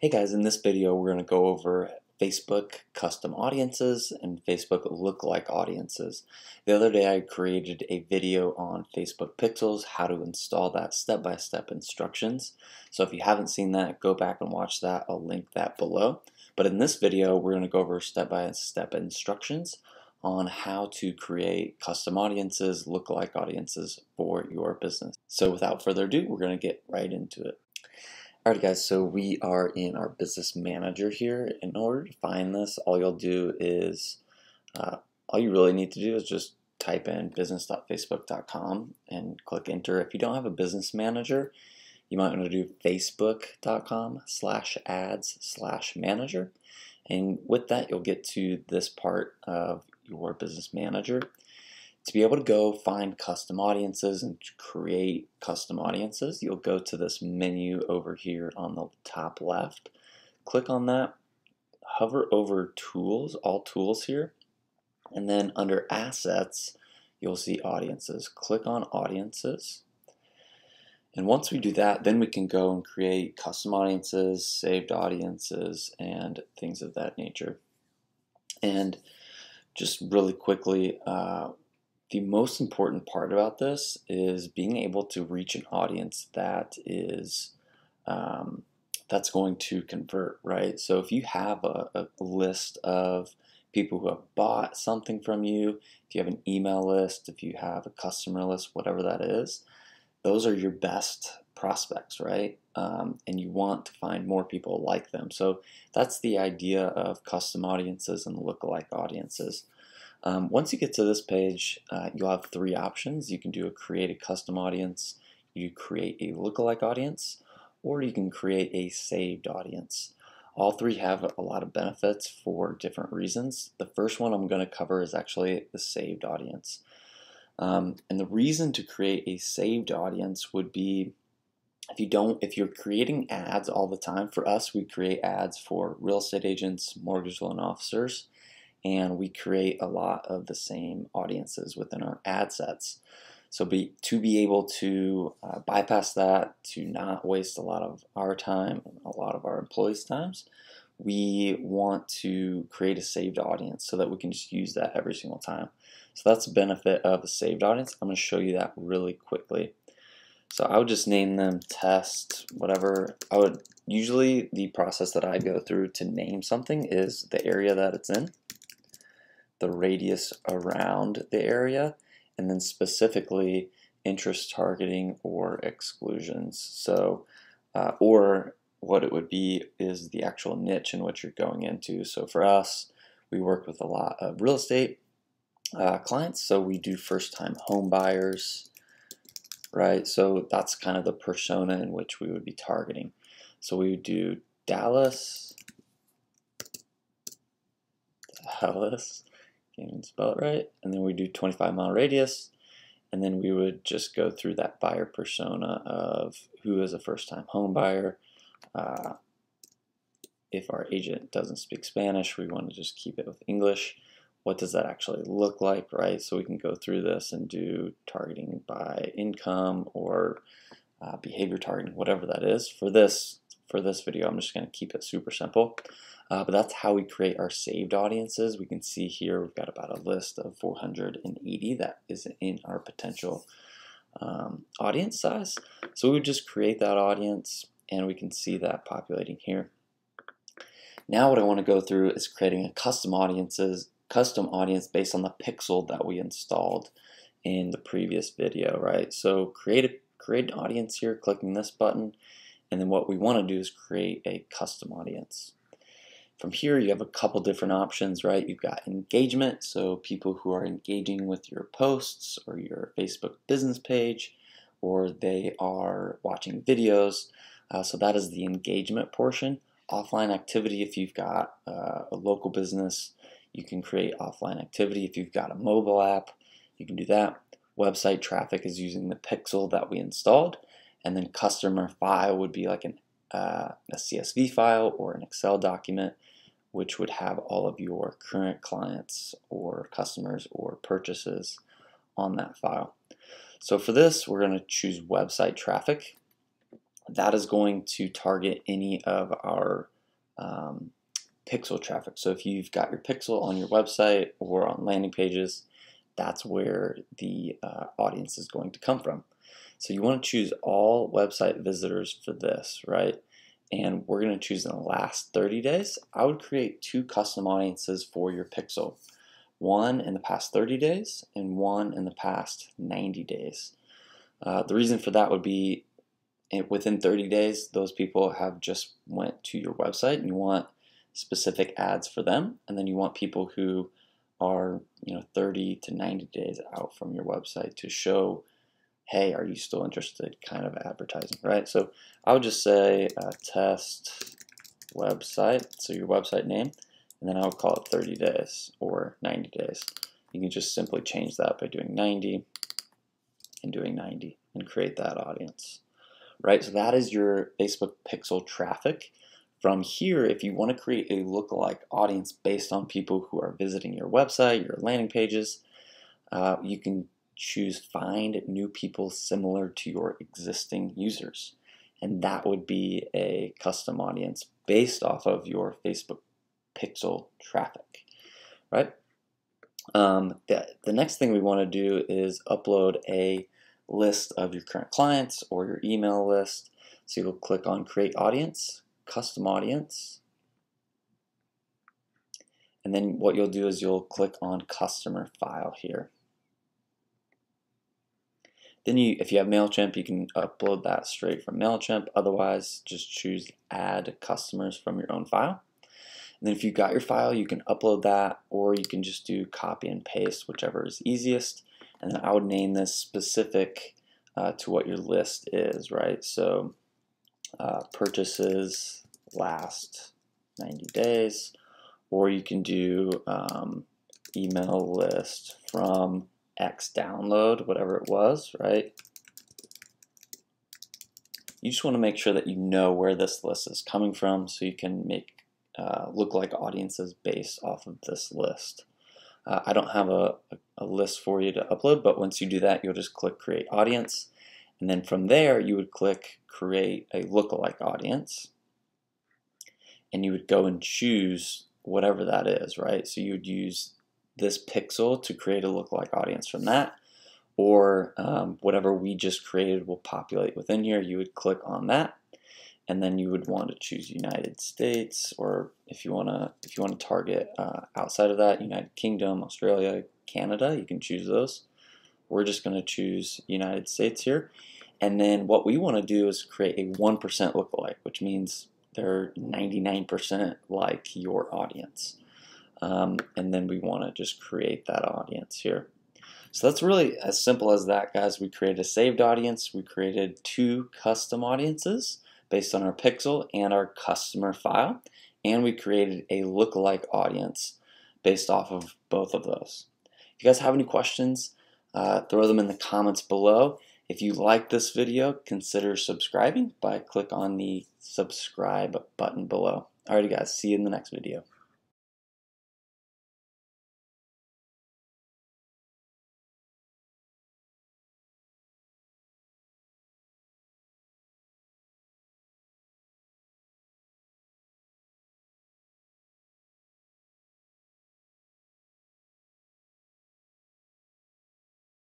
Hey guys, in this video we're going to go over Facebook custom audiences and Facebook lookalike audiences. The other day I created a video on Facebook pixels, how to install that step-by-step instructions. So if you haven't seen that, go back and watch that. I'll link that below. But in this video we're going to go over step-by-step instructions on how to create custom audiences, lookalike audiences for your business. So without further ado, we're going to get right into it. Alright guys, so we are in our business manager here. In order to find this, all you'll do is, all you really need to do is just type in business.facebook.com and click enter. If you don't have a business manager, you might want to do facebook.com/ads/manager. And with that, you'll get to this part of your business manager. To be able to go find custom audiences and create custom audiences, you'll go to this menu over here on the top left. Click on that, hover over tools, all tools here, and then under assets, you'll see audiences. Click on audiences. And once we do that, then we can go and create custom audiences, saved audiences, and things of that nature. And just really quickly, the most important part about this is being able to reach an audience that is that's going to convert, right? So if you have a list of people who have bought something from you, if you have an email list, if you have a customer list, whatever that is, those are your best prospects, right? And you want to find more people like them. So that's the idea of custom audiences and lookalike audiences. Once you get to this page, you'll have three options. You can do a create a custom audience, you create a lookalike audience, or you can create a saved audience. All three have a lot of benefits for different reasons. The first one I'm going to cover is actually the saved audience. And the reason to create a saved audience would be if you're creating ads all the time. For us, we create ads for real estate agents, mortgage loan officers, and we create a lot of the same audiences within our ad sets. So to be able to bypass that, to not waste a lot of our time, a lot of our employees' times, we want to create a saved audience so that we can just use that every single time. So that's the benefit of a saved audience. I'm going to show you that really quickly. So I would just name them test, whatever. Usually the process that I go through to name something is the area that it's in, the radius around the area, and then specifically interest targeting or exclusions. So, or what it would be is the actual niche in which you're going into. So for us, we work with a lot of real estate clients, so we do first-time home buyers, right? So that's kind of the persona in which we would be targeting. So we would do Dallas, can't even spell it right, and then we do 25-mile radius, and then we would just go through that buyer persona of who is a first-time home buyer. If our agent doesn't speak Spanish, we want to just keep it with English. What does that actually look like, right? So we can go through this and do targeting by income or behavior targeting, whatever that is. For this video, I'm just going to keep it super simple. But that's how we create our saved audiences. We can see here we've got about a list of 480 that is in our potential audience size. So we would just create that audience, and we can see that populating here. Now what I want to go through is creating a custom audience based on the pixel that we installed in the previous video, right? So create an audience here, clicking this button, and then what we want to do is create a custom audience. From here you have a couple different options, right? You've got engagement, so people who are engaging with your posts or your Facebook business page, or they are watching videos. So that is the engagement portion. Offline activity, if you've got a local business, you can create offline activity. If you've got a mobile app, you can do that. Website traffic is using the pixel that we installed. And then customer file would be like a CSV file or an Excel document, which would have all of your current clients or customers or purchases on that file. So for this, we're going to choose website traffic. that is going to target any of our pixel traffic. So if you've got your pixel on your website or on landing pages, that's where the audience is going to come from. So you want to choose all website visitors for this, right? And we're going to choose in the last 30 days. I would create two custom audiences for your pixel. One in the past 30 days and one in the past 90 days. The reason for that would be within 30 days, those people have just went to your website, and you want specific ads for them, and then you want people who are 30 to 90 days out from your website to show, hey, are you still interested kind of advertising, right? So I would just say test website, so your website name, and then I would call it 30 days or 90 days. You can just simply change that by doing 90 and doing 90 and create that audience, right? So that is your Facebook pixel traffic. From here, if you want to create a lookalike audience based on people who are visiting your website, your landing pages, you can choose find new people similar to your existing users. And that would be a custom audience based off of your Facebook pixel traffic, right? The next thing we want to do is upload a list of your current clients or your email list. So you'll click on Create Audience, Custom Audience, and then what you'll do is you'll click on Customer File here. Then if you have MailChimp, you can upload that straight from MailChimp. Otherwise, just choose Add Customers from your own file. And then if you've got your file, you can upload that, or you can just do copy and paste, whichever is easiest. And then I would name this specific to what your list is, right? So purchases last 90 days, or you can do email list from X download, whatever it was, right? You just want to make sure that you know where this list is coming from, so you can make lookalike audiences based off of this list. I don't have a list for you to upload, but once you do that, you'll just click Create Audience, and then from there you would click Create a Lookalike Audience, and you would go and choose whatever that is, right? So you would use this pixel to create a lookalike audience from that, or whatever we just created will populate within here. You would click on that, and then you would want to choose United States, or if you want to target outside of that, United Kingdom, Australia, Canada, you can choose those. We're just going to choose United States here, and then what we want to do is create a 1% lookalike, which means they're 99% like your audience, and then we want to just create that audience here. So that's really as simple as that, guys. We created a saved audience. We created two custom audiences based on our pixel and our customer file, and we created a lookalike audience based off of both of those. If you guys have any questions, throw them in the comments below. If you like this video, consider subscribing by click on the subscribe button below. Alrighty guys, see you in the next video.